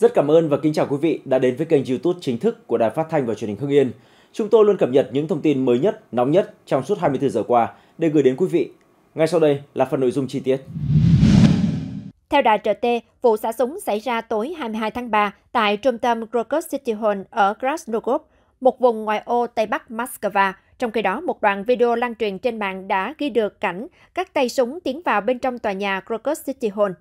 Rất cảm ơn và kính chào quý vị đã đến với kênh YouTube chính thức của Đài Phát thanh và Truyền hình Hưng Yên. Chúng tôi luôn cập nhật những thông tin mới nhất, nóng nhất trong suốt 24 giờ qua để gửi đến quý vị. Ngay sau đây là phần nội dung chi tiết. Theo đài RT, vụ xả súng xảy ra tối 22 tháng 3 tại trung tâm Crocus City Hall ở Krasnogorsk, một vùng ngoại ô Tây Bắc Moskva. Trong khi đó, một đoạn video lan truyền trên mạng đã ghi được cảnh các tay súng tiến vào bên trong tòa nhà Crocus City Hall.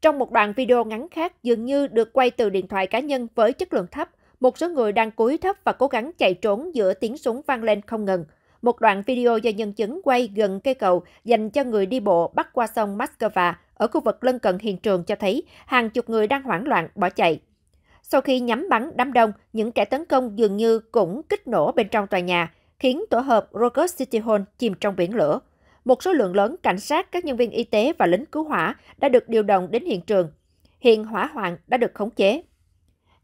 Trong một đoạn video ngắn khác dường như được quay từ điện thoại cá nhân với chất lượng thấp, một số người đang cúi thấp và cố gắng chạy trốn giữa tiếng súng vang lên không ngừng. Một đoạn video do nhân chứng quay gần cây cầu dành cho người đi bộ bắc qua sông Moskva ở khu vực lân cận hiện trường cho thấy hàng chục người đang hoảng loạn bỏ chạy. Sau khi nhắm bắn đám đông, những kẻ tấn công dường như cũng kích nổ bên trong tòa nhà, khiến tổ hợp Crocus City Hall chìm trong biển lửa. Một số lượng lớn cảnh sát, các nhân viên y tế và lính cứu hỏa đã được điều động đến hiện trường. Hiện hỏa hoạn đã được khống chế.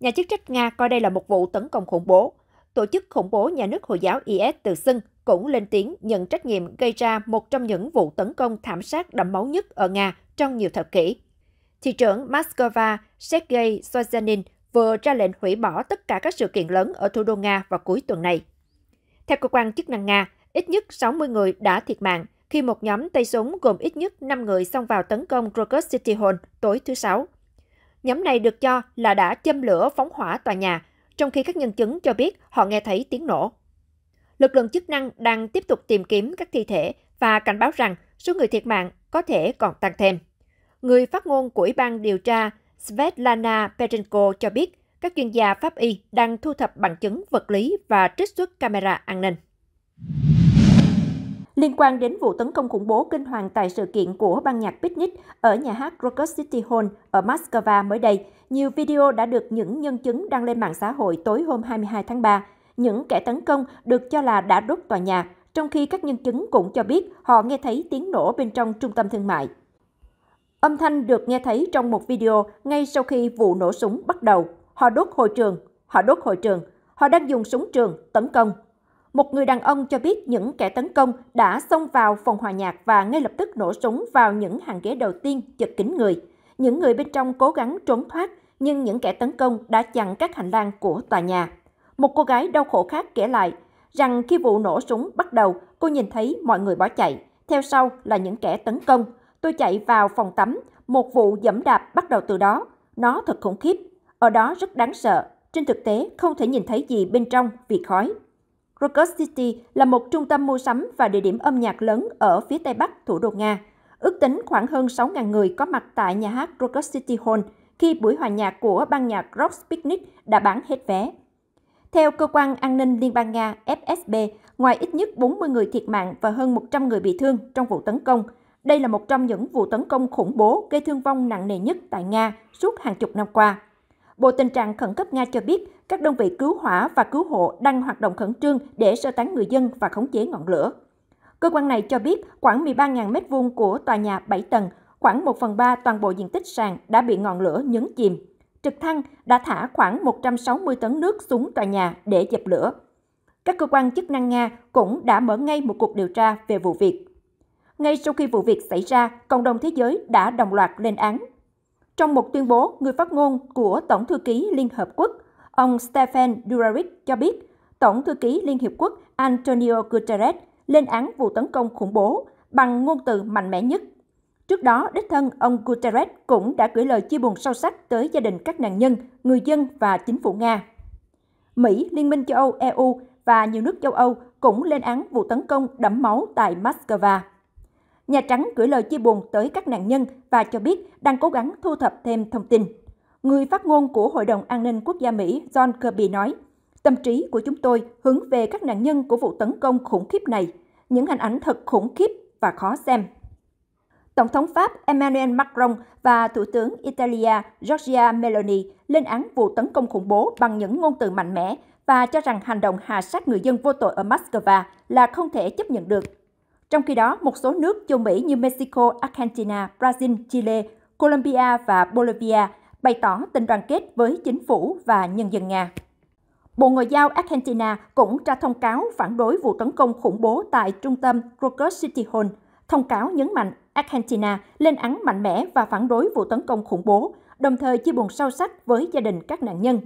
Nhà chức trách Nga coi đây là một vụ tấn công khủng bố. Tổ chức khủng bố nhà nước Hồi giáo IS tự xưng cũng lên tiếng nhận trách nhiệm gây ra một trong những vụ tấn công thảm sát đẫm máu nhất ở Nga trong nhiều thập kỷ. Thị trưởng Moscow Sergei Sozhanin vừa ra lệnh hủy bỏ tất cả các sự kiện lớn ở thủ đô Nga vào cuối tuần này. Theo cơ quan chức năng Nga, ít nhất 60 người đã thiệt mạng khi một nhóm tay súng gồm ít nhất 5 người xông vào tấn công Crocus City Hall tối thứ Sáu. Nhóm này được cho là đã châm lửa phóng hỏa tòa nhà, trong khi các nhân chứng cho biết họ nghe thấy tiếng nổ. Lực lượng chức năng đang tiếp tục tìm kiếm các thi thể và cảnh báo rằng số người thiệt mạng có thể còn tăng thêm. Người phát ngôn của Ủy ban điều tra Svetlana Petrenko cho biết các chuyên gia pháp y đang thu thập bằng chứng vật lý và trích xuất camera an ninh. Liên quan đến vụ tấn công khủng bố kinh hoàng tại sự kiện của ban nhạc Picnic ở nhà hát Crocus City Hall ở Moscow mới đây, nhiều video đã được những nhân chứng đăng lên mạng xã hội tối hôm 22 tháng 3. Những kẻ tấn công được cho là đã đốt tòa nhà, trong khi các nhân chứng cũng cho biết họ nghe thấy tiếng nổ bên trong trung tâm thương mại. Âm thanh được nghe thấy trong một video ngay sau khi vụ nổ súng bắt đầu. Họ đốt hội trường, họ đốt hội trường, họ đang dùng súng trường tấn công. Một người đàn ông cho biết những kẻ tấn công đã xông vào phòng hòa nhạc và ngay lập tức nổ súng vào những hàng ghế đầu tiên chật kín người. Những người bên trong cố gắng trốn thoát, nhưng những kẻ tấn công đã chặn các hành lang của tòa nhà. Một cô gái đau khổ khác kể lại rằng khi vụ nổ súng bắt đầu, cô nhìn thấy mọi người bỏ chạy. Theo sau là những kẻ tấn công. Tôi chạy vào phòng tắm, một vụ giẫm đạp bắt đầu từ đó. Nó thật khủng khiếp. Ở đó rất đáng sợ. Trên thực tế, không thể nhìn thấy gì bên trong vì khói. Crocus City là một trung tâm mua sắm và địa điểm âm nhạc lớn ở phía Tây Bắc thủ đô Nga. Ước tính khoảng hơn 6.000 người có mặt tại nhà hát Crocus City Hall khi buổi hòa nhạc của ban nhạc Rock Picnic đã bán hết vé. Theo Cơ quan An ninh Liên bang Nga FSB, ngoài ít nhất 40 người thiệt mạng và hơn 100 người bị thương trong vụ tấn công, đây là một trong những vụ tấn công khủng bố gây thương vong nặng nề nhất tại Nga suốt hàng chục năm qua. Bộ Tình trạng Khẩn cấp Nga cho biết các đơn vị cứu hỏa và cứu hộ đang hoạt động khẩn trương để sơ tán người dân và khống chế ngọn lửa. Cơ quan này cho biết khoảng 13.000 m2 của tòa nhà 7 tầng, khoảng 1/3 toàn bộ diện tích sàn đã bị ngọn lửa nhấn chìm. Trực thăng đã thả khoảng 160 tấn nước xuống tòa nhà để dập lửa. Các cơ quan chức năng Nga cũng đã mở ngay một cuộc điều tra về vụ việc. Ngay sau khi vụ việc xảy ra, cộng đồng thế giới đã đồng loạt lên án. Trong một tuyên bố, người phát ngôn của Tổng thư ký Liên Hợp Quốc, ông Stéphane Dujarric cho biết, Tổng thư ký Liên Hiệp Quốc Antonio Guterres lên án vụ tấn công khủng bố bằng ngôn từ mạnh mẽ nhất. Trước đó, đích thân ông Guterres cũng đã gửi lời chia buồn sâu sắc tới gia đình các nạn nhân, người dân và chính phủ Nga. Mỹ, Liên minh châu Âu, EU và nhiều nước châu Âu cũng lên án vụ tấn công đẫm máu tại Moscow. Nhà Trắng gửi lời chia buồn tới các nạn nhân và cho biết đang cố gắng thu thập thêm thông tin. Người phát ngôn của Hội đồng An ninh Quốc gia Mỹ John Kirby nói, tâm trí của chúng tôi hướng về các nạn nhân của vụ tấn công khủng khiếp này, những hình ảnh thật khủng khiếp và khó xem. Tổng thống Pháp Emmanuel Macron và Thủ tướng Italia Giorgia Meloni lên án vụ tấn công khủng bố bằng những ngôn từ mạnh mẽ và cho rằng hành động hạ sát người dân vô tội ở Moscow là không thể chấp nhận được. Trong khi đó, một số nước châu Mỹ như Mexico, Argentina, Brazil, Chile, Colombia và Bolivia bày tỏ tình đoàn kết với chính phủ và nhân dân Nga. Bộ Ngoại giao Argentina cũng ra thông cáo phản đối vụ tấn công khủng bố tại trung tâm Crocus City Hall. Thông cáo nhấn mạnh Argentina lên án mạnh mẽ và phản đối vụ tấn công khủng bố, đồng thời chia buồn sâu sắc với gia đình các nạn nhân.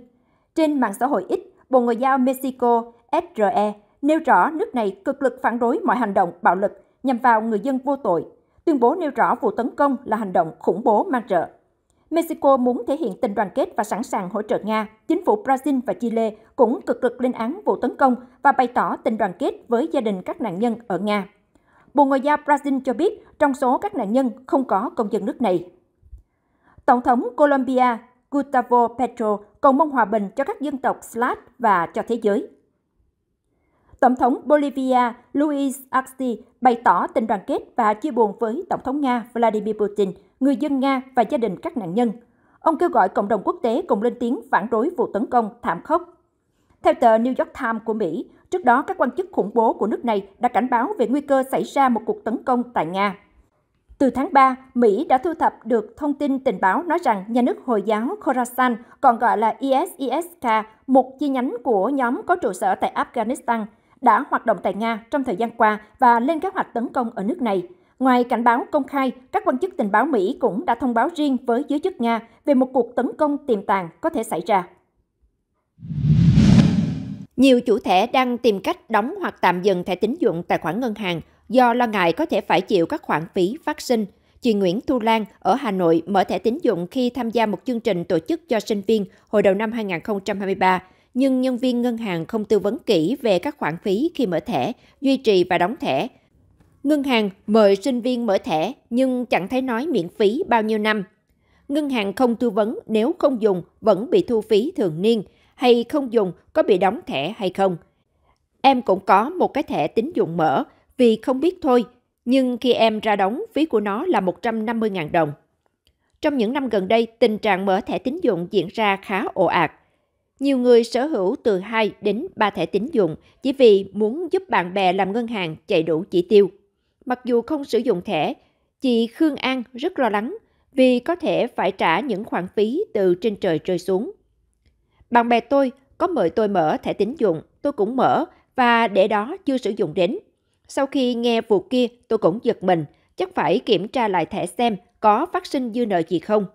Trên mạng xã hội X, Bộ Ngoại giao Mexico SRE nêu rõ nước này cực lực phản đối mọi hành động bạo lực nhằm vào người dân vô tội, tuyên bố nêu rõ vụ tấn công là hành động khủng bố man rợ. Mexico muốn thể hiện tình đoàn kết và sẵn sàng hỗ trợ Nga. Chính phủ Brazil và Chile cũng cực lực lên án vụ tấn công và bày tỏ tình đoàn kết với gia đình các nạn nhân ở Nga. Bộ Ngoại giao Brazil cho biết trong số các nạn nhân không có công dân nước này. Tổng thống Colombia Gustavo Petro cầu mong hòa bình cho các dân tộc Slav và cho thế giới. Tổng thống Bolivia Luis Arce bày tỏ tình đoàn kết và chia buồn với Tổng thống Nga Vladimir Putin, người dân Nga và gia đình các nạn nhân. Ông kêu gọi cộng đồng quốc tế cùng lên tiếng phản đối vụ tấn công thảm khốc. Theo tờ New York Times của Mỹ, trước đó các quan chức khủng bố của nước này đã cảnh báo về nguy cơ xảy ra một cuộc tấn công tại Nga. Từ tháng 3, Mỹ đã thu thập được thông tin tình báo nói rằng nhà nước Hồi giáo Khorasan, còn gọi là ISIS-K, một chi nhánh của nhóm có trụ sở tại Afghanistan, đã hoạt động tại Nga trong thời gian qua và lên kế hoạch tấn công ở nước này. Ngoài cảnh báo công khai, các quan chức tình báo Mỹ cũng đã thông báo riêng với giới chức Nga về một cuộc tấn công tiềm tàng có thể xảy ra. Nhiều chủ thẻ đang tìm cách đóng hoặc tạm dừng thẻ tín dụng tài khoản ngân hàng do lo ngại có thể phải chịu các khoản phí phát sinh. Chị Nguyễn Thu Lan ở Hà Nội mở thẻ tín dụng khi tham gia một chương trình tổ chức cho sinh viên hồi đầu năm 2023, nhưng nhân viên ngân hàng không tư vấn kỹ về các khoản phí khi mở thẻ, duy trì và đóng thẻ. Ngân hàng mời sinh viên mở thẻ nhưng chẳng thấy nói miễn phí bao nhiêu năm. Ngân hàng không tư vấn nếu không dùng vẫn bị thu phí thường niên, hay không dùng có bị đóng thẻ hay không. Em cũng có một cái thẻ tín dụng mở vì không biết thôi, nhưng khi em ra đóng phí của nó là 150.000 đồng. Trong những năm gần đây, tình trạng mở thẻ tín dụng diễn ra khá ồ ạt. Nhiều người sở hữu từ 2 đến 3 thẻ tín dụng chỉ vì muốn giúp bạn bè làm ngân hàng chạy đủ chỉ tiêu. Mặc dù không sử dụng thẻ, chị Khương An rất lo lắng vì có thể phải trả những khoản phí từ trên trời rơi xuống. Bạn bè tôi có mời tôi mở thẻ tín dụng, tôi cũng mở và để đó chưa sử dụng đến. Sau khi nghe vụ kia, tôi cũng giật mình, chắc phải kiểm tra lại thẻ xem có phát sinh dư nợ gì không.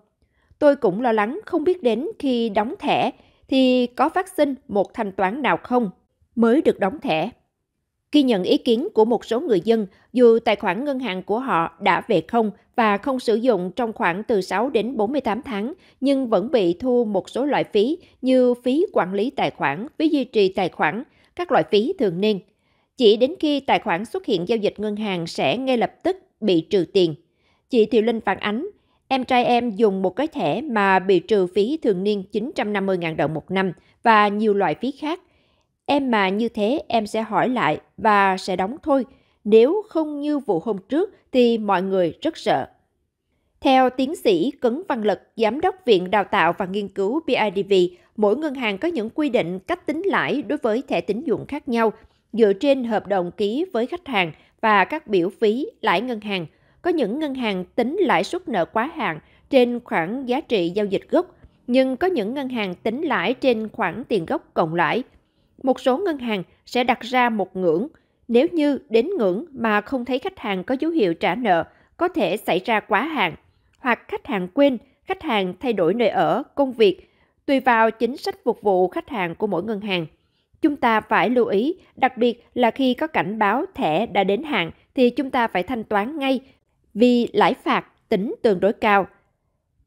Tôi cũng lo lắng không biết đến khi đóng thẻ thì có phát sinh một thanh toán nào không mới được đóng thẻ. Ghi nhận ý kiến của một số người dân, dù tài khoản ngân hàng của họ đã về không và không sử dụng trong khoảng từ 6 đến 48 tháng, nhưng vẫn bị thu một số loại phí như phí quản lý tài khoản, phí duy trì tài khoản, các loại phí thường niên. Chỉ đến khi tài khoản xuất hiện giao dịch ngân hàng sẽ ngay lập tức bị trừ tiền. Chị Thiều Linh phản ánh, em trai em dùng một cái thẻ mà bị trừ phí thường niên 950.000 đồng một năm và nhiều loại phí khác. Em mà như thế em sẽ hỏi lại và sẽ đóng thôi. Nếu không như vụ hôm trước thì mọi người rất sợ. Theo tiến sĩ Cấn Văn Lực, Giám đốc Viện Đào tạo và Nghiên cứu BIDV, mỗi ngân hàng có những quy định cách tính lãi đối với thẻ tín dụng khác nhau, dựa trên hợp đồng ký với khách hàng và các biểu phí lãi ngân hàng. Có những ngân hàng tính lãi suất nợ quá hạn trên khoản giá trị giao dịch gốc, nhưng có những ngân hàng tính lãi trên khoản tiền gốc cộng lãi. Một số ngân hàng sẽ đặt ra một ngưỡng, nếu như đến ngưỡng mà không thấy khách hàng có dấu hiệu trả nợ, có thể xảy ra quá hạn, hoặc khách hàng quên, khách hàng thay đổi nơi ở, công việc, tùy vào chính sách phục vụ khách hàng của mỗi ngân hàng. Chúng ta phải lưu ý, đặc biệt là khi có cảnh báo thẻ đã đến hạn thì chúng ta phải thanh toán ngay vì lãi phạt tính tương đối cao.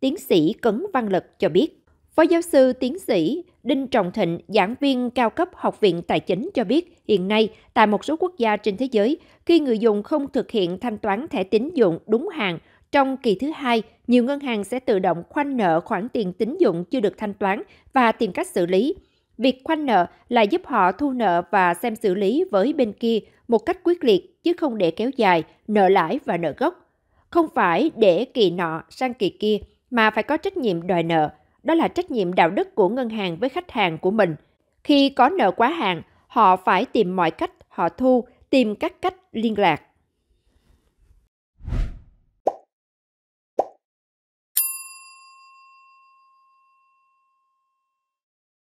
Tiến sĩ Cấn Văn Lực cho biết. Phó giáo sư tiến sĩ Đinh Trọng Thịnh, giảng viên cao cấp Học viện Tài chính cho biết, hiện nay tại một số quốc gia trên thế giới, khi người dùng không thực hiện thanh toán thẻ tín dụng đúng hạn, trong kỳ thứ hai, nhiều ngân hàng sẽ tự động khoanh nợ khoản tiền tín dụng chưa được thanh toán và tìm cách xử lý. Việc khoanh nợ là giúp họ thu nợ và xem xử lý với bên kia một cách quyết liệt chứ không để kéo dài nợ lãi và nợ gốc. Không phải để kỳ nọ sang kỳ kia mà phải có trách nhiệm đòi nợ. Đó là trách nhiệm đạo đức của ngân hàng với khách hàng của mình. Khi có nợ quá hạn, họ phải tìm mọi cách họ thu, tìm các cách liên lạc.